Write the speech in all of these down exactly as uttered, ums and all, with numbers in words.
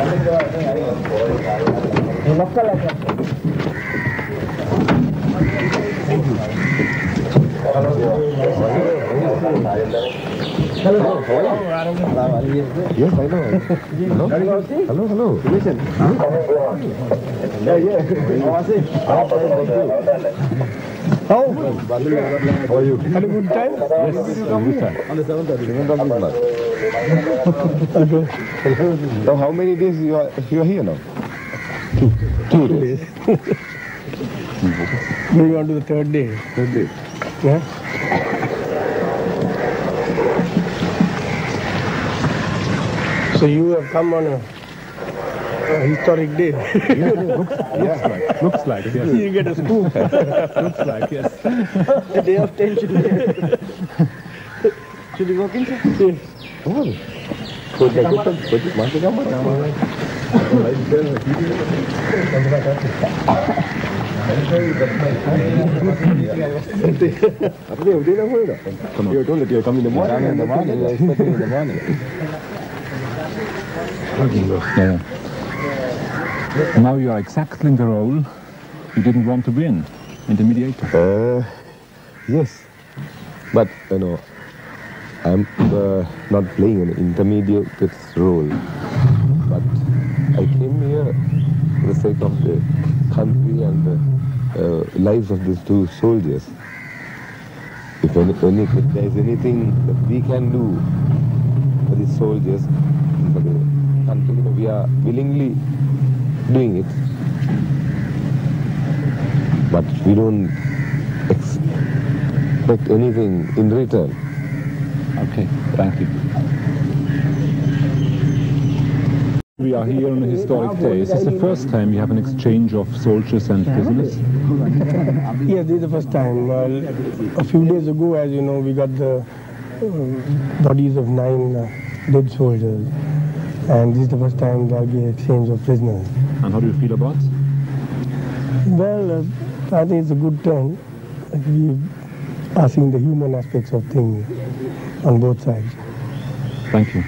Hello, hello. Yes, I know. Hello, hello, hello. Listen. Yeah, yeah. How are you? Had a good time? Yes, good time. On the seventh. So how many days you are you are here now? Two. Two days. Going on to the third day. Third day. Yeah. So you have come on a, a historic day. Yeah, looks, looks like. Looks like, yes. You get a scoop. Looks like, yes. A day of tension. Should we walk in? Yes. Come on. Come on. You told that you come in the morning. In the morning. I expect in the morning. Yeah. Now you are exactly in the role you didn't want to be in, intermediator. Uh, yes, but you know, I'm uh, not playing an intermediate's role. But I came here for the sake of the country and the uh, lives of these two soldiers. If, any, if there is anything that we can do for these soldiers, for the country, we are willingly doing it, but we don't expect anything in return. Okay, thank you. We are here on a historic day. Is this the first time you have an exchange of soldiers and prisoners? Yes, this is the first time. Uh, a few days ago, as you know, we got the uh, bodies of nine uh, dead soldiers. And this is the first time there will be an exchange of prisoners. And how do you feel about it? Well, uh, I think it's a good turn. We are seeing the human aspects of things on both sides. Thank you.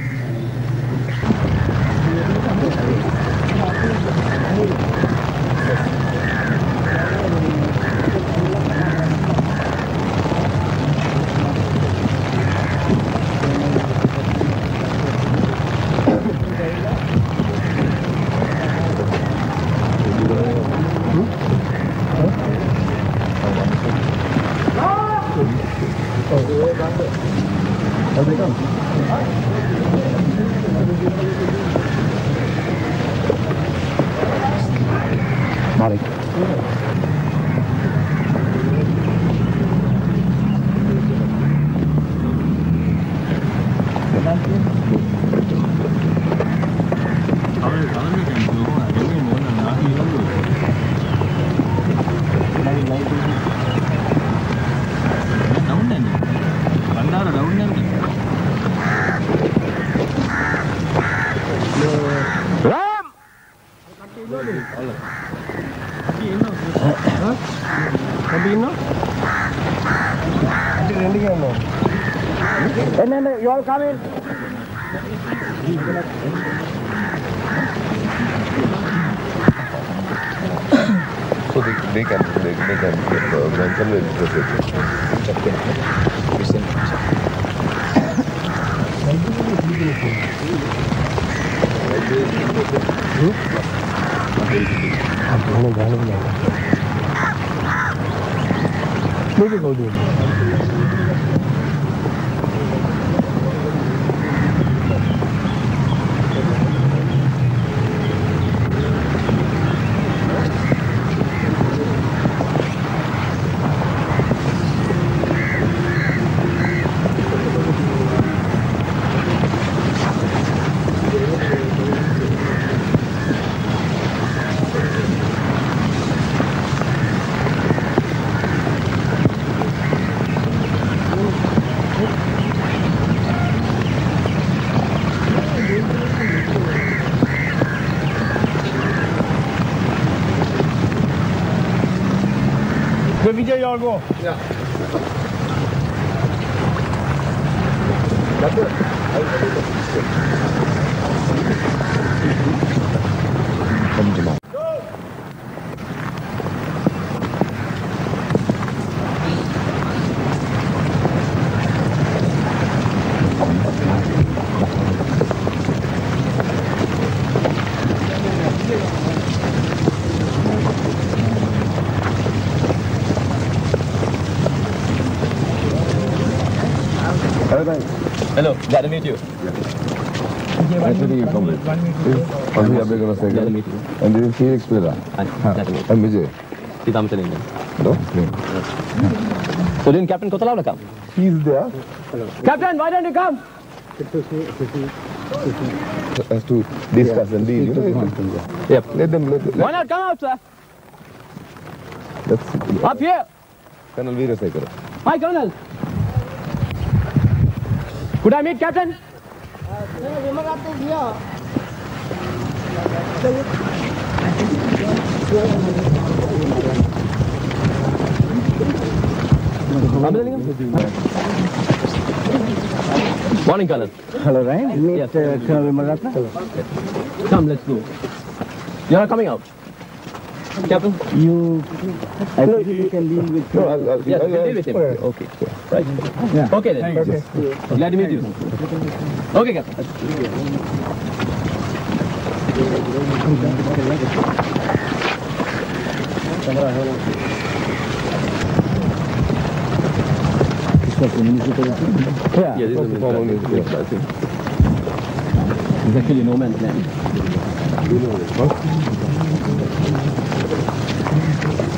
Vijay, you all go. Yeah. That's it. Hi, Ryan. Hello, glad to meet you. Yeah. Actually, you come with. Glad to meet you. And this is Felix Pilla. Glad to meet you. And Vijay. Punchalinga. Hello. So didn't Captain Kotalala come? He's there. Hello. Captain, why don't you come? As to discuss yeah, and deal, you know. Yep. Let them, let them. Why not come out, sir? Let's see. Up here. Colonel Veerasekaran. Hi, Colonel. Could I meet Captain? Morning, Colonel. Hello, Ryan. Meet yes. uh, Colonel Vimaratna. Yes. Come, let's go. You're not coming out. Captain? You... I no, think you, you can leave with... No, I'll, I'll, yes, I'll, I'll, I'll leave with him. Okay. Right. Yeah. Okay, then. Okay. Yes. Okay. Glad to meet you. Okay, Captain. Yeah, yeah, this is the I think. It's actually no man's land.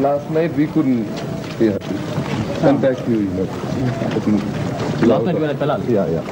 Last night we couldn't yeah, contact you, you know. Last loud. Night we were at Pelal? Yeah, yeah.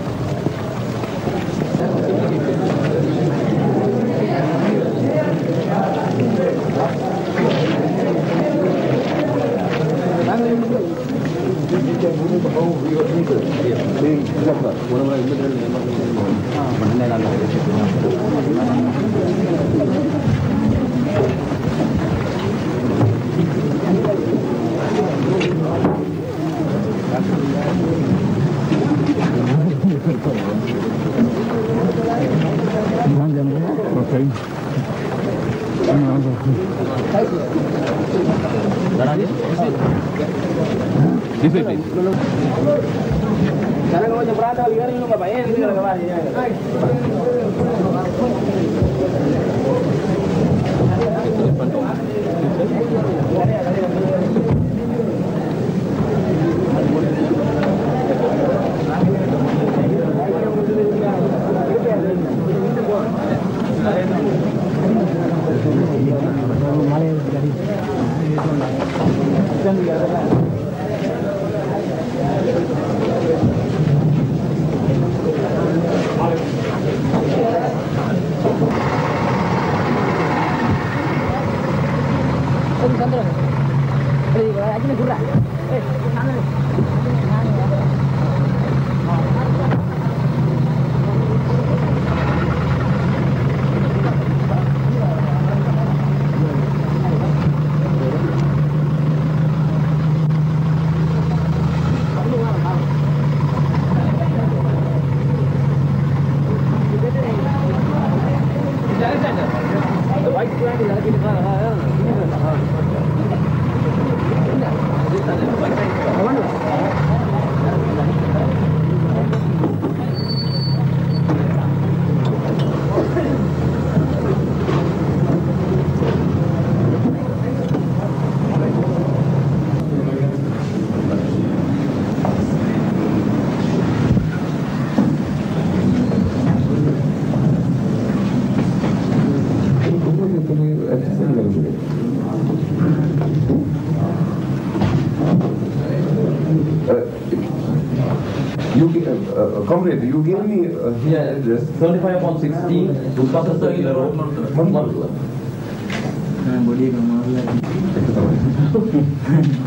Comrade, you gave me a yeah, address. thirty-five upon sixteen, Buscata Circular Road, Mantula.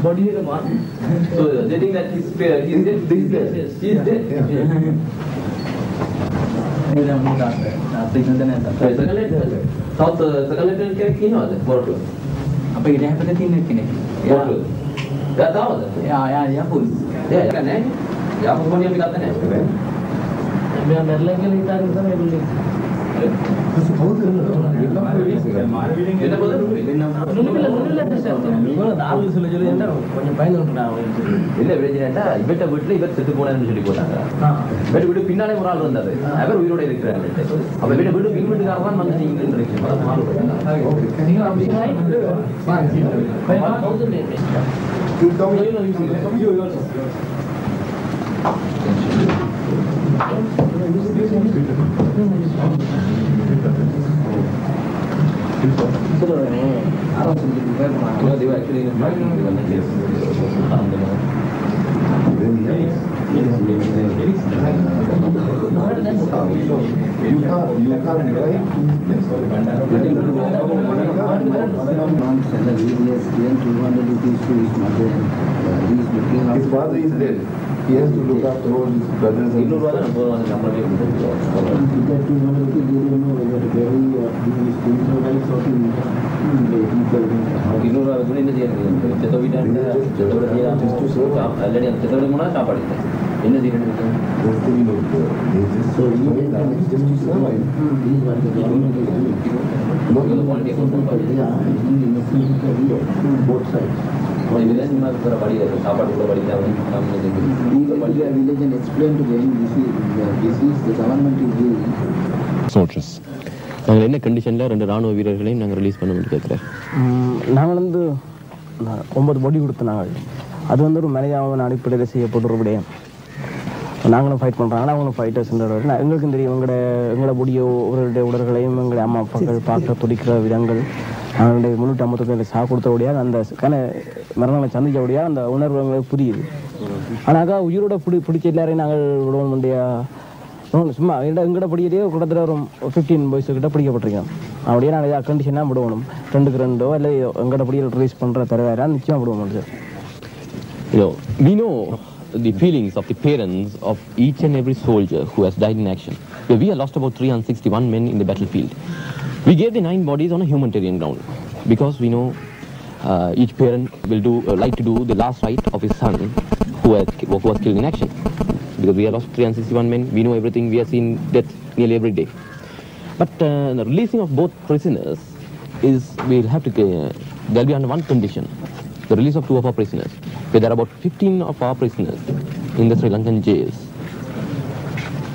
Body is a man. So they think that he's fair. He's dead. He's dead. He's dead. soldiers. நாங்கள் என்ன கண்டிஷனில் ரெண்டு ராணுவ வீரர்களையும் நாங்கள் release பண்ண வேண்டிய கேட்குறேன். நாங்கள் வந்து ஒன்பது பொடி கொடுத்தனாங்க. அது வந்து ஒரு மலையாள அடிப்படையில் செய்யப்படுற விடையும் நாங்களும் ஃபைட் பண்ணுறோம். ஆனால் அவங்களும் ஃபைட்டர்ஸ்ன்றவர்கள் எங்களுக்கும் தெரியும். எங்களோட எங்களோட பொடியோ ஒருவருடைய உடல்களையும் எங்களுடைய அம்மா அப்பாக்கள் பார்க்க துடிக்கிற விதங்கள் அவங்களுடைய முன்னூற்றி ஐம்பத்தொரு சா கொடுத்தபடியாக அந்த மரணங்களை சந்திச்சபடியாக அந்த உணர்வு எங்களுக்கு புரியுது. ஆனாக்கா உயிரோட பிடி பிடிச்ச எல்லாரையும் நாங்கள் விடுவோம் முடியா சும்மா எங்கள் எங்கள்கிட்ட பிடிக்கிறதே கிட்டத்தட்ட ஒரு ஃபிஃப்டீன் பாய்ஸ்கிட்ட பிடிக்கப்பட்டிருக்கோம். அப்படியே நாங்கள் இதாக கண்டிஷனாக விடுவோம். ரெண்டுக்கு ரெண்டோ இல்லை எங்கள்கிட்ட பிடிக்க ரிலீஸ் பண்ணுற தரவேறா நிச்சயம் விடுவோம் முடியாது. You know, we know the feelings of the parents of each and every soldier who has died in action. So we have lost about three hundred sixty-one men in the battlefield. We gave the nine bodies on a humanitarian ground because we know uh, each parent will do uh, like to do the last rite of his son who, has, who was killed in action. Because we have lost three hundred sixty-one men, we know everything, we have seen death nearly every day. But uh, the releasing of both prisoners is, we'll have to, uh, there'll be under one condition, the release of two of our prisoners. So there are about fifteen of our prisoners in the Sri Lankan jails.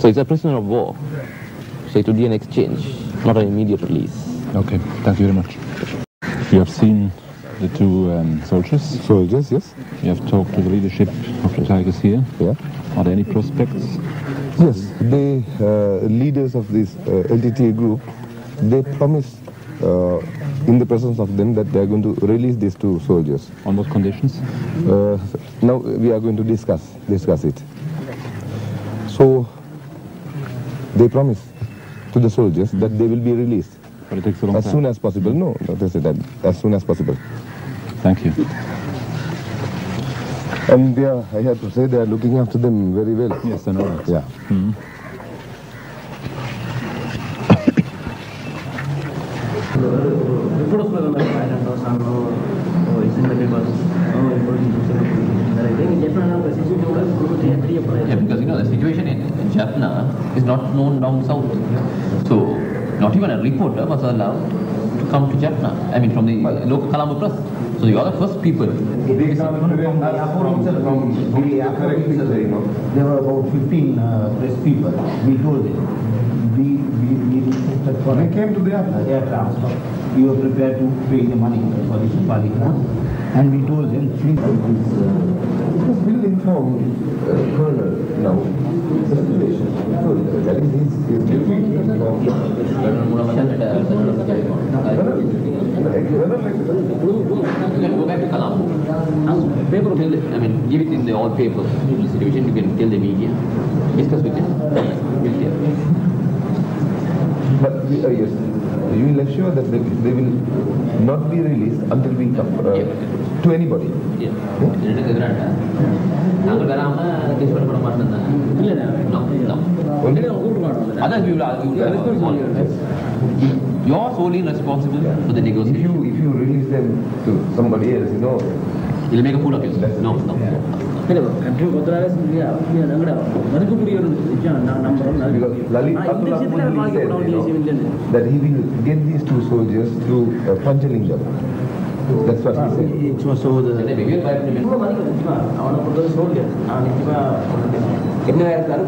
So it's a prisoner of war, so it will be an exchange, not an immediate release. Okay, thank you very much. You have seen the two um, soldiers? Soldiers, yes. You have talked to the leadership of the Tigers here? Yeah. Are there any prospects? Yes, the uh, leaders of this uh, L T T group, they promised uh, in the presence of them that they are going to release these two soldiers. On what conditions? Uh, now we are going to discuss, discuss it. So they promised to the soldiers that they will be released. But it takes a long as time. Soon as possible. No, they said that as soon as possible. Thank you. And they are, I have to say, they are looking after them very well. Yes, I know that. Yeah. Mm-hmm. Yeah, because you know the situation in, in Jaffna is not known down south. So not even a reporter was allowed to come to Jaffna. I mean from the local Kalamu press. So you are the first people. They were about fifteen uh, press people. We told them. We, we, we for they came to the air transfer. We were prepared to pay the money for this Palika. And we told them, please, because we will inform Colonel now the situation. That is his duty. You can go back to Kalamu. Now, paper will, I mean, give it in the all papers. In the situation, you can tell the media. Discuss with them. But we, uh, yes, you will assure that they, they will not be released until we come uh, yeah. to anybody. Yeah. Yeah. No, no. You're solely responsible for the negotiation. If you, if you release them to somebody else, you know, you'll make a fool of yourself. No, no. Because Lalit Athulathmuni said, you know, that he will get these two soldiers through uh, Punchalinga. That's what he said. It was so the... And that is an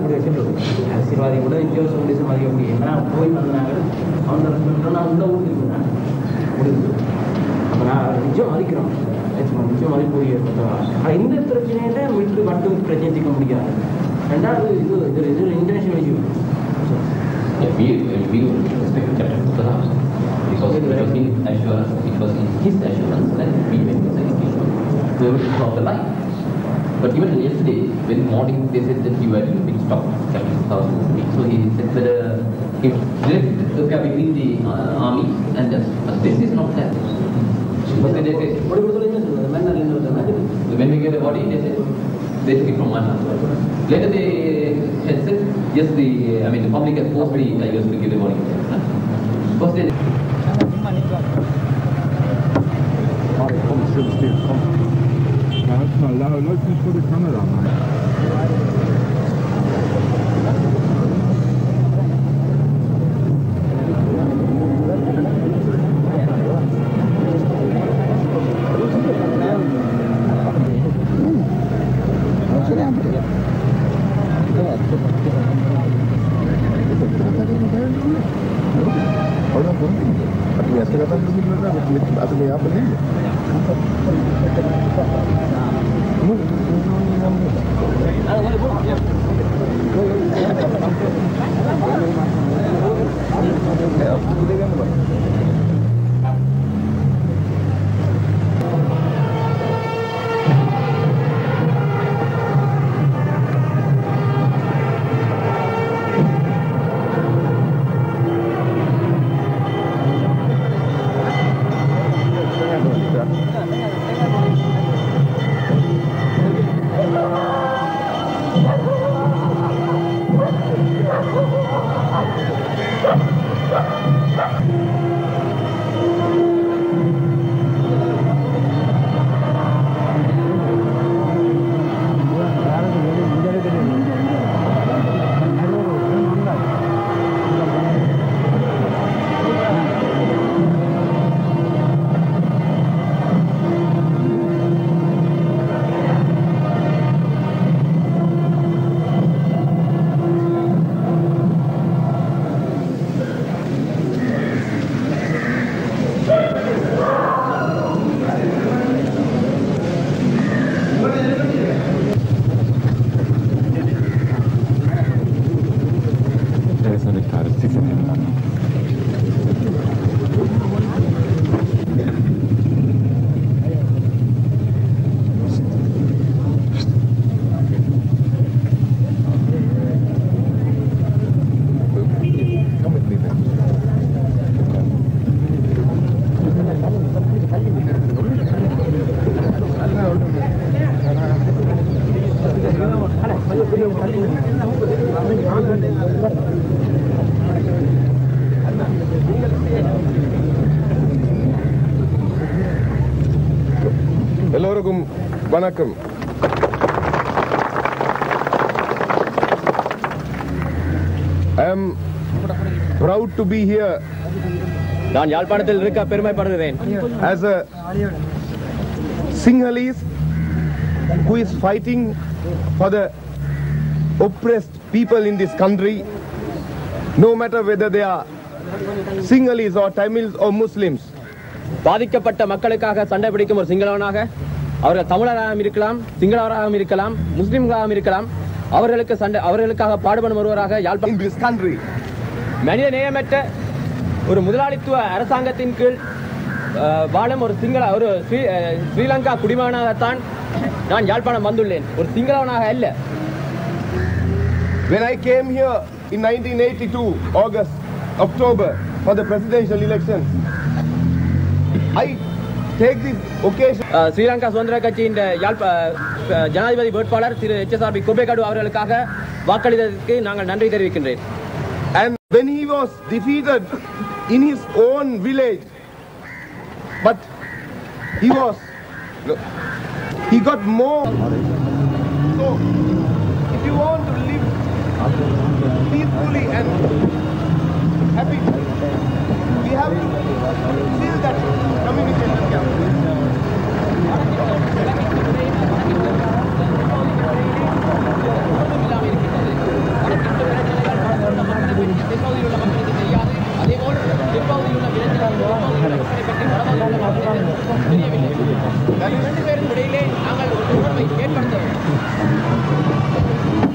international issue. We respect Captain Pereira. Because it was in assurance, it was in his assurance that we went to the education. They were not the line. But even yesterday, when morning, they said that you had been stopped, Captain Pereira. So he said that uh, he left the cabin in the uh, army, and uh, but this is not that. What did they say? When we get the body, they said, they took it from one hand. Later they had said, yes, the, I mean, the public has forced the tigers to give the body. Because they... Still, still, come. No, it's not loud. No, it's just for the camera, man. Vanakkam. I am proud to be here as a Sinhalese who is fighting for the oppressed people in this country, no matter whether they are Sinhalese or Tamils or Muslims. அவர்கள் தமிழராகவும் இருக்கலாம், சிங்களவராகவும் இருக்கலாம், முஸ்லிம்களாகவும் இருக்கலாம், அவர்களுக்கு சண்டை அவர்களுக்காக பாடுபடும் ஒருவராக யாழ்ப்பாணம் மனித நேயமற்ற ஒரு முதலாளித்துவ அரசாங்கத்தின் கீழ் வாழும் ஒரு சிங்கள ஒரு ஸ்ரீலங்கா குடிமகனாகத்தான் நான் யாழ்ப்பாணம் வந்துள்ளேன், ஒரு சிங்களவனாக அல்ல. When I came here in nineteen eighty-two, August, October for the presidential elections, I take this occasion. Uh, Sri Lanka Swandra Kachi in the Yalp, uh, uh, Janadhipathi Vertpalar, Sri H S R B Kobekadu, Avaralukkaga And when he was defeated in his own village, but he was, he got more. So, if you want to live peacefully and happy, we have to feel that communication gap.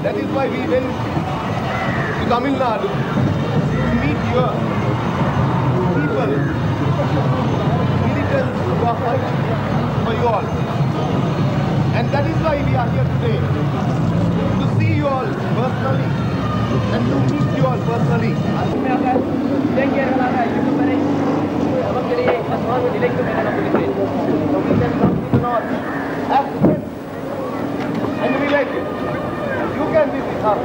That is why we went to Tamil Nadu to meet your people, militants who are fighting for you all. And that is why we are here today, to see you all personally and to meet you all personally. And we like it. You can visit us.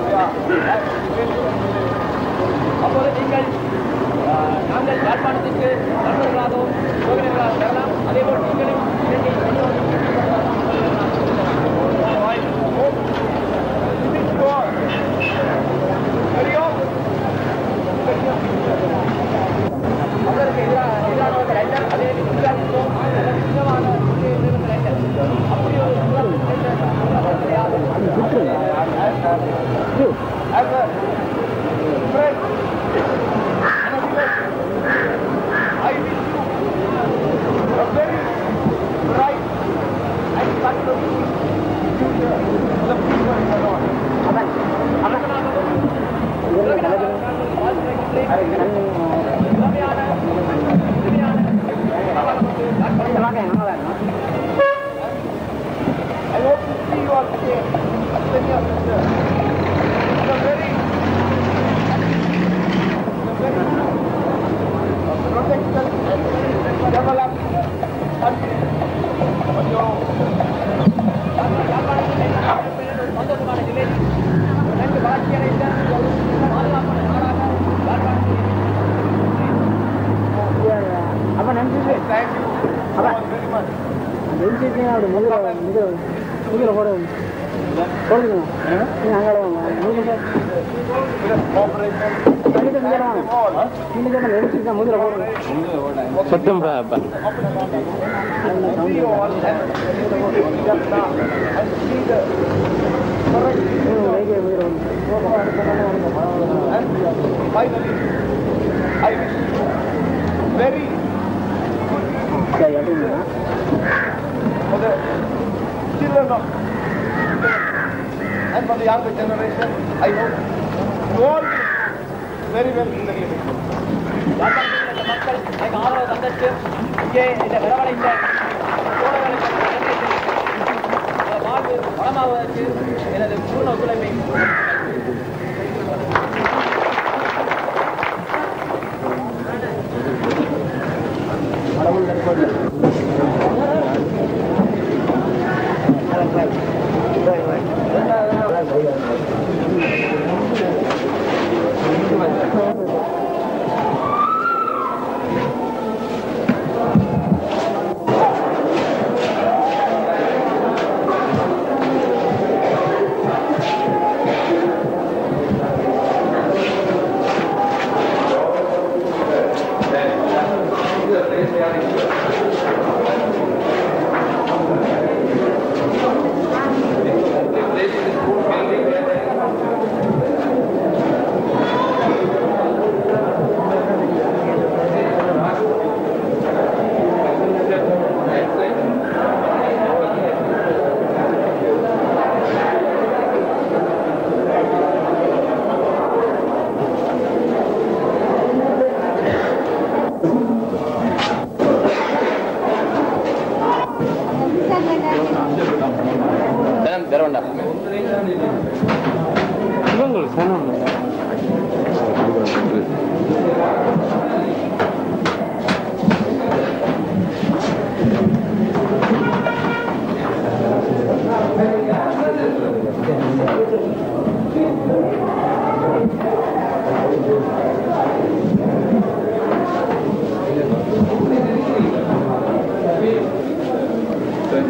Thank you.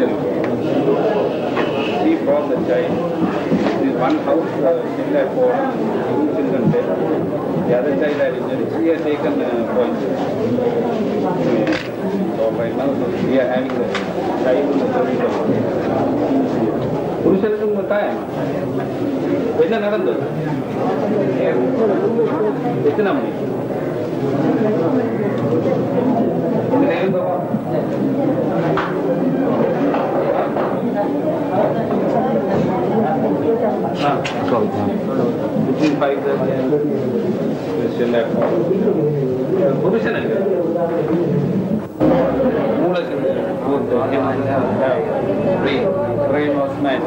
angel care. We brought the child. This one house uh, still had four two children there. The other child had injuries. We have taken uh, points. Uh, so right now so we are having the child in the service. Kurushalam बताया वैसा नारंद इतना मुझे नहीं बाबा हाँ between five and still left Kurushalam मूल चिंता पूर्व Rain was mad. One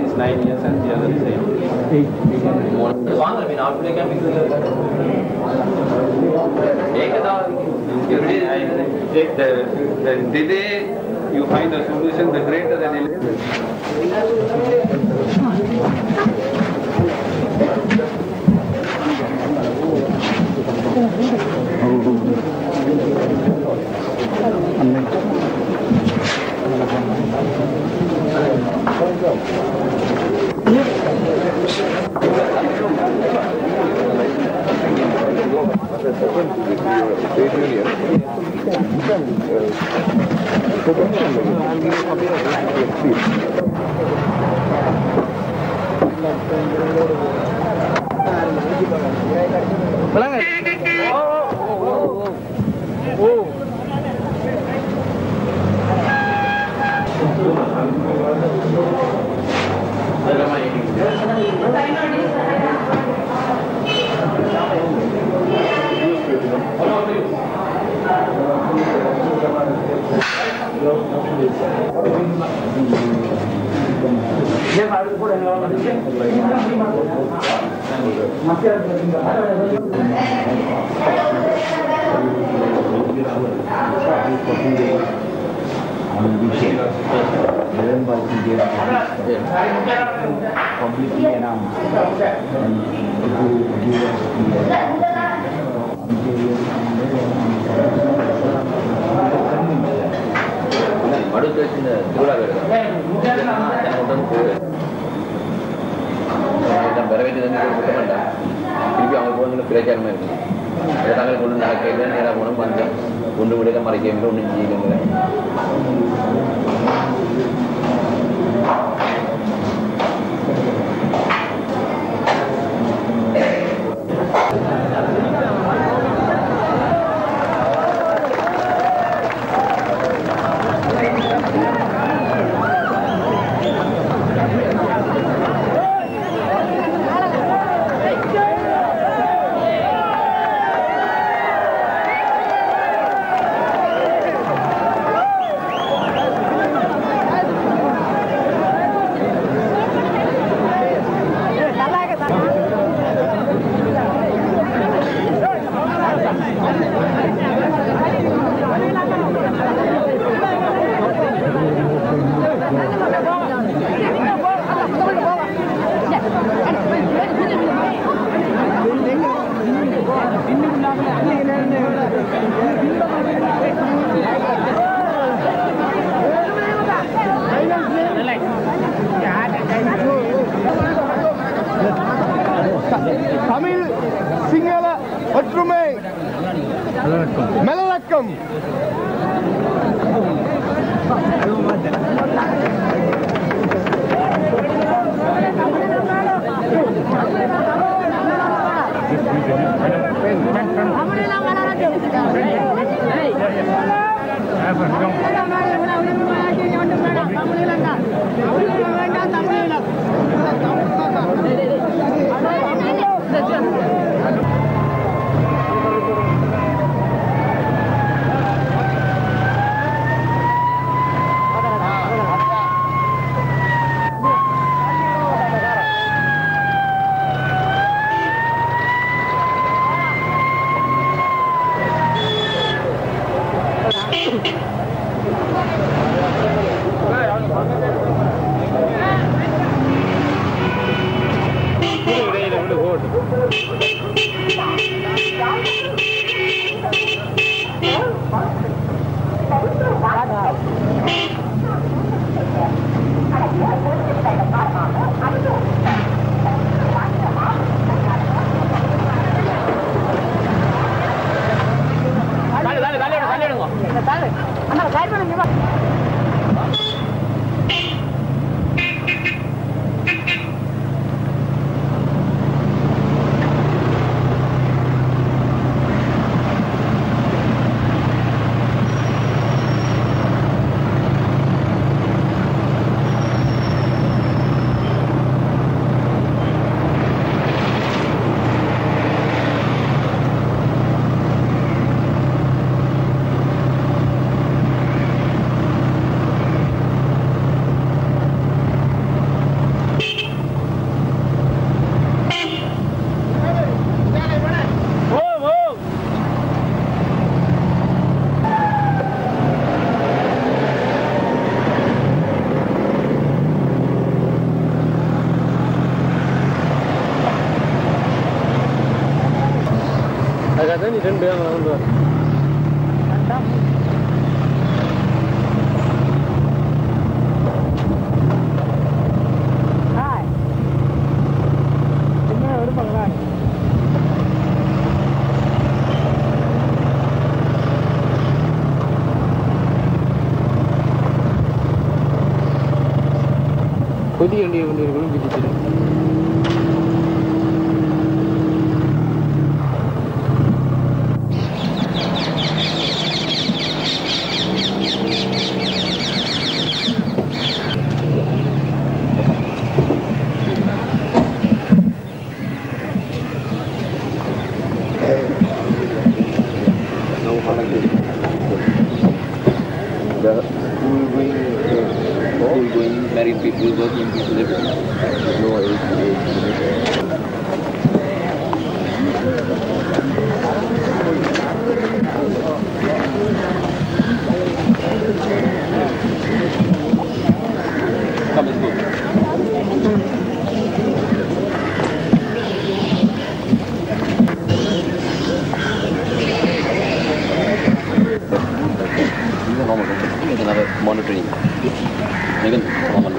is nine years and the other is eight. I mean, after they can be together. Did they? You find the solution the greater than eleven. So the Kudi and even the room visited. The school going, going, married people, working people, everything. No age. Come, let's go. Monitoring. Even common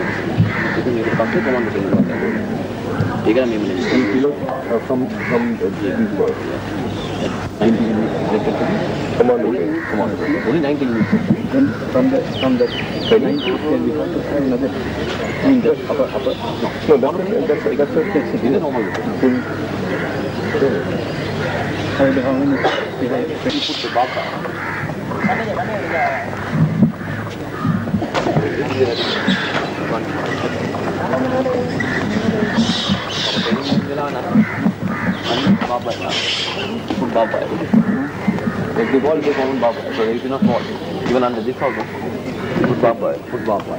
from from only nineteen then from the from the another in the upper upper no that's that's the normal. One if the ball is on Baba, so if you not fall, even under this also, put Baba, put Baba.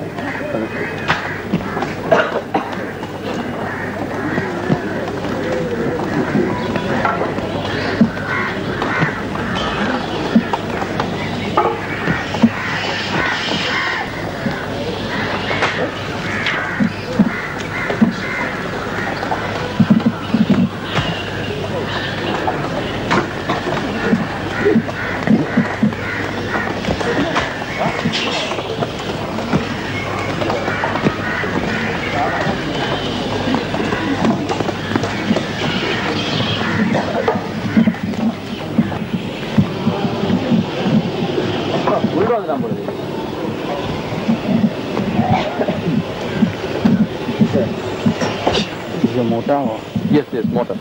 Yes, yes, motor. It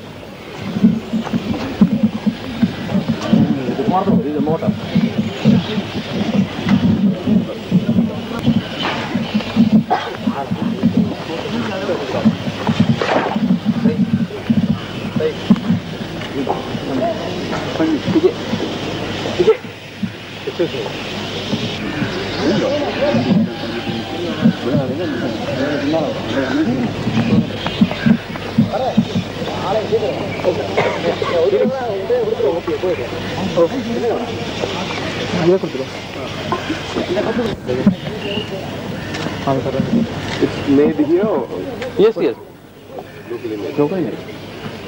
is motor, it is a motor. It's made here? Yes, yes. Locally made. Locally made. Pakistan. Pakistan. Are you from Bangladesh?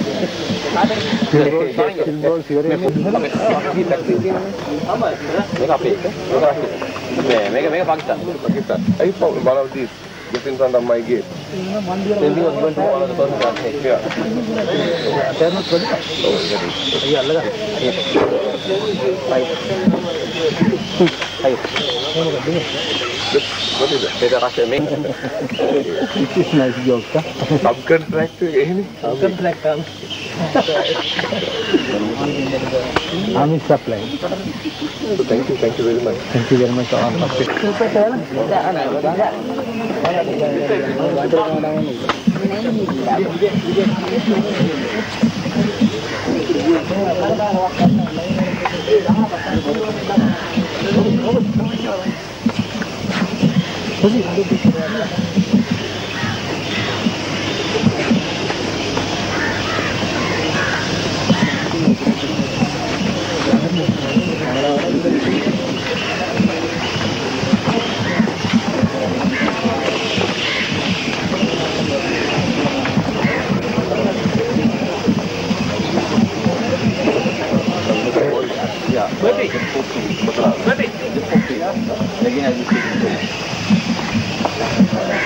get in front of my gate. Maybe I'm going to follow the person that way. Yeah. What is it? It's a nice joke. Subcontractor? Subcontractor. I'm in supply. Thank you, thank you very much. Thank you very much.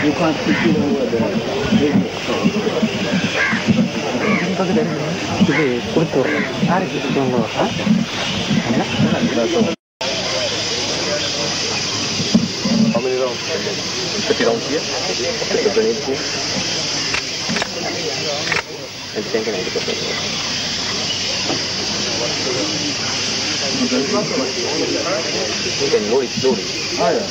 You can't speak it over the radio. How many rounds? fifty rounds here. twenty-eight here. And ten ninety percent. You can load it slowly. Ah, yeah.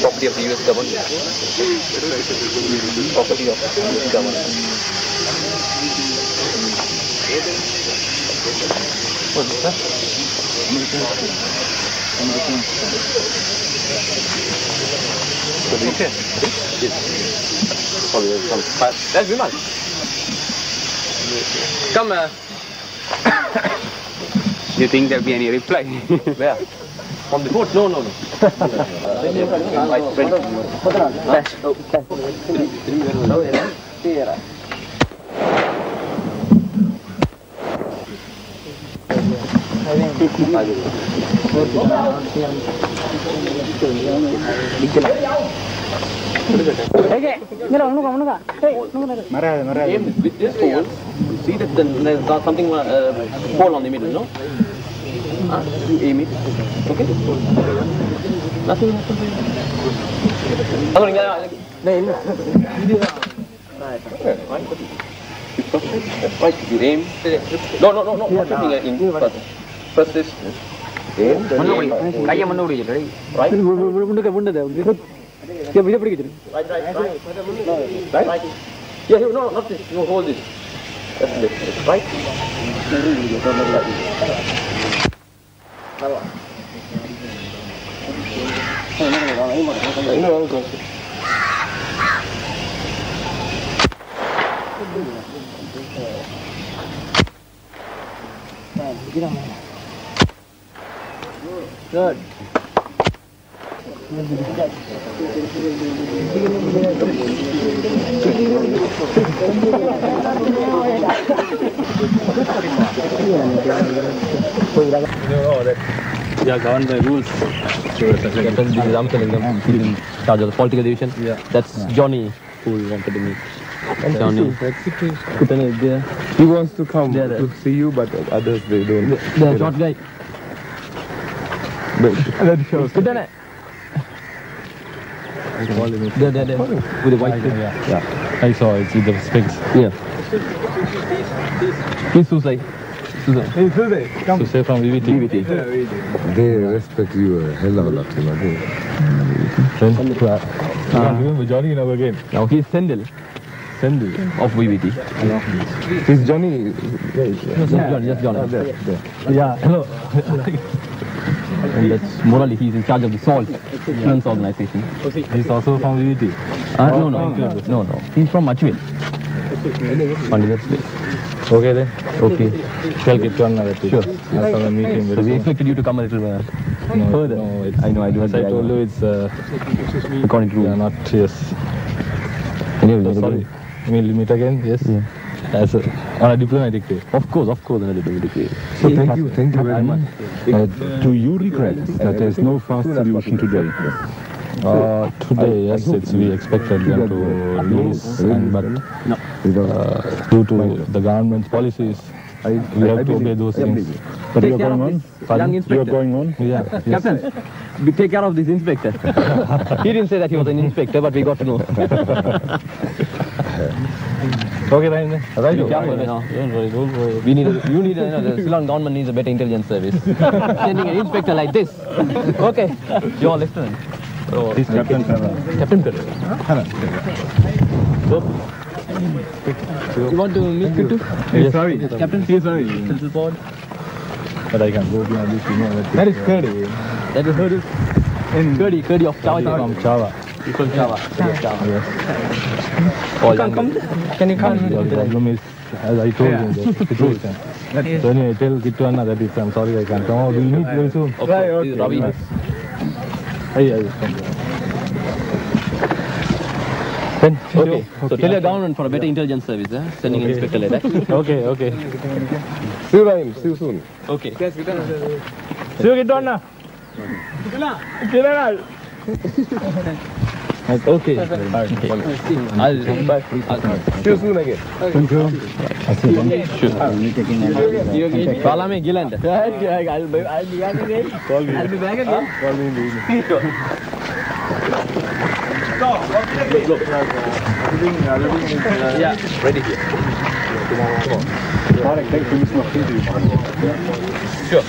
Property of the U S government. Property of the U S government. What is that? American. American. So do you care? Yes. Sorry, there's some fire. That's Vimal. Come. Uh. Do you think there'll be any reply? Where? From the court? No, no, no. Okay, with this pole, see that there's something uh, fall on the middle, no? Ah, you aim it. Okay? Nothing happens. No, no. Right, you aim. No, no, no, no. What are you doing? First is aim. Right? Right? Right? Yeah, no, not this. No, hold this. That's this. Right? No, no, no, no. Good. They are governed by rules. Sure, Captain Ram Kalingam, in charge of the political division. Yeah. That's yeah. Johnny who we wanted to meet. And Johnny. He wants to come there, to see you, but others they don't. The short guy. That shows. There, there, there. With the white thing. Yeah. yeah. I saw it. With the sphinx. Yeah. He's Susai. Susai. Hey, Susai. Come. Susai from V V T. V V T. They respect you a hell of a lot. You know. I remember Johnny in our game. Now he's Sendel. Sendel of V V T. Yeah. He's Johnny. Yeah, yeah. No, Johnny. Just Johnny. Oh, there. There. Yeah. Hello. And that's morally, he's in charge of the SALT, Children's Organization. He's also from V V T. Uh, no, no, no, no, no. He's from Machwil. Only that's place. Okay then. Okay. Shall get to another place. Sure. I'll come and meet him. So we expected you to come a little uh, no, further. No, it's, I know, I do. As I told you, it's uh, according to yeah, not, yes. Anyway, so sorry. We'll meet again, yes? Yeah. As a, on a diplomatic way. Of course, of course, on a diplomatic way. So yeah, thank you, thank you very much. Uh, do you regret that there is no fast solution today? Uh, today, yes, it's, we expected them to release, and, but uh, due to the government's policies, we have to obey those things. But you are going on? Young inspector. You are going on? Yeah. Yes. Captain, we take care of this inspector. He didn't say that he was an inspector, but we got to know. Okay, Ryan. Right, be careful, right. No, don't worry, don't worry. We need a, you need a, you know, the Sri Lankan government needs a better intelligence service. Sending an inspector like this. Okay, you're listening. So, this Captain Pereira. Captain Pereira. Huh? So, you want to meet Kittu? Hey, yes. Sorry. Captain, yes, sorry. Central board. But I can go beyond this, you know. That is Kurdi. That is Kurdi. In Kurdi, Kurdi of Chava. From Chava. You call Chava. Chava. Yes. All you can come. Can you come? The problem is, as I told yeah. you, the situation. So anyway, tell Kittuwana that is, I'm sorry I can't come out. We'll meet very soon. Okay, right, okay. Ravi. Yes. Hey, I just come here. Then, okay. okay. So tell your government for a better yeah. intelligence service, eh? Sending okay. inspector like that. Okay, okay. See you, Ryan. See you soon. Okay. Yes, see you, Kittuwana. Kittuwana. Okay. I'll come back. See you soon again. Thank you. Sure. Call me Giland. I'll be back again. Call me. I'll be back again. Call me. Look. Yeah. Ready here. Sure.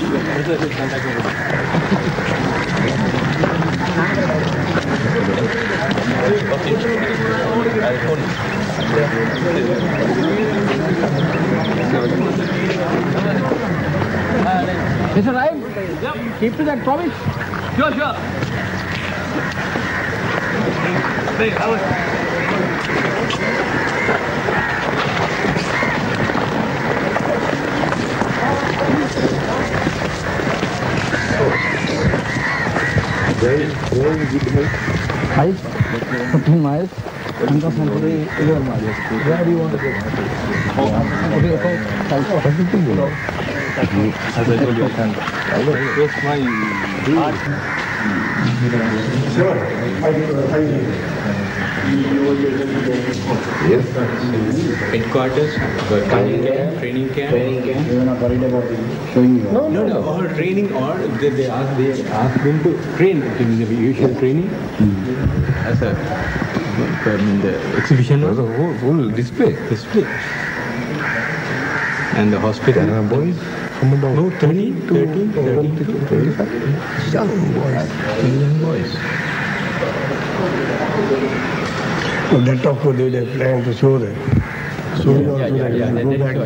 Mister Ryan, yep. Keep to that promise. Sure, sure. Hey, how was Very, very good mate. Five, fifteen miles, and of Century, eleven miles. Where do you want to go? Okay, about five, fifteen miles. As I told you, I can't. That's my art. Sure. Yes. Headquarters, training camp, training camp. Training camp. They were not worried about showing you. No, no, no. Or training, or they, they ask, they ask them to train. It is the usual training. Mm. As a, I mean, the exhibition was a whole, whole display, display, and the hospital. And the boys, no, thirty, thirty, thirty, thirty, thirty-five, young boys, young boys. So that of course they were planning to show them. So yeah, yeah, yeah, yeah, go back to no,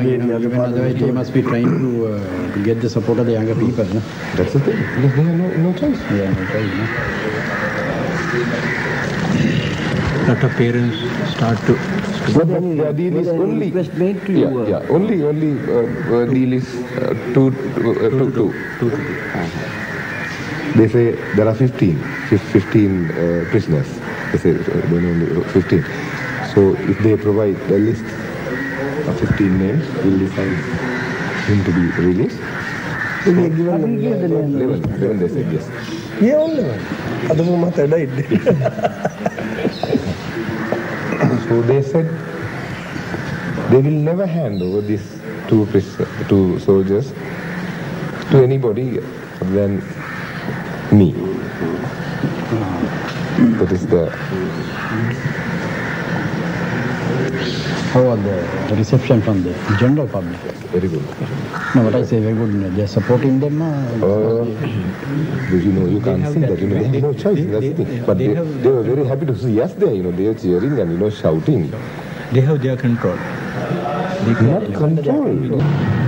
you know, the other way. They must be trying to uh, to get the support of the younger people. No? That's the thing. They have no, no choice. Yeah, no choice. No? Lot of parents start to. But I mean, the deal is only. To yeah, you, uh, yeah, only, only uh, deal is uh, two, uh, two, two, two, two, two. They say there are fifteen, fifteen uh, prisoners. They say there are only fifteen. So if they provide a list of fifteen names, we'll decide him to be released. So they give him eleven, eleven, eleven, they said yes. Yeah, only one. Adamumata died. So they said they will never hand over these two, two soldiers to anybody than me. That is the... How are the reception from the general public? Very good. No, but I say very good. They are supporting them. Uh, you know, you can't see that. You know, they have no choice. That's the thing. But they, they were very happy to see us there. You know, they are cheering and you know shouting. They have their control. They have control.